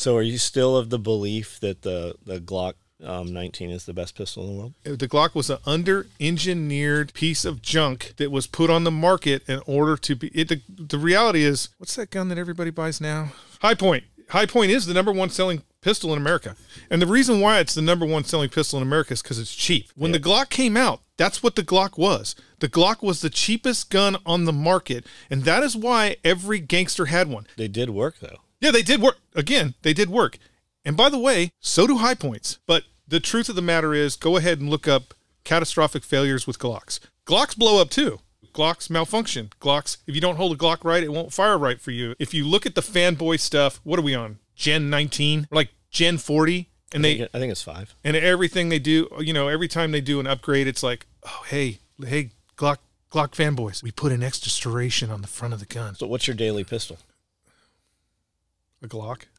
So are you still of the belief that the Glock 19 is the best pistol in the world? The Glock was an under-engineered piece of junk that was put on the market in order to be... The reality is, what's that gun that everybody buys now? Hi-Point. Hi-Point is the #1 selling pistol in America. And the reason why it's the #1 selling pistol in America is because it's cheap. When the Glock came out, that's what the Glock was. The Glock was the cheapest gun on the market. And that is why every gangster had one. They did work, though. Yeah, they did work. Again, they did work. And by the way, so do high points. But the truth of the matter is, go ahead and look up catastrophic failures with Glocks. Glocks blow up too. Glocks malfunction. Glocks, if you don't hold a Glock right, it won't fire right for you. If you look at the fanboy stuff, what are we on? Gen 19? Or like Gen 40? And I think it's 5. And everything they do, you know, every time they do an upgrade, it's like, oh, hey, Glock fanboys, we put an extra serration on the front of the gun. So what's your daily pistol? A Glock.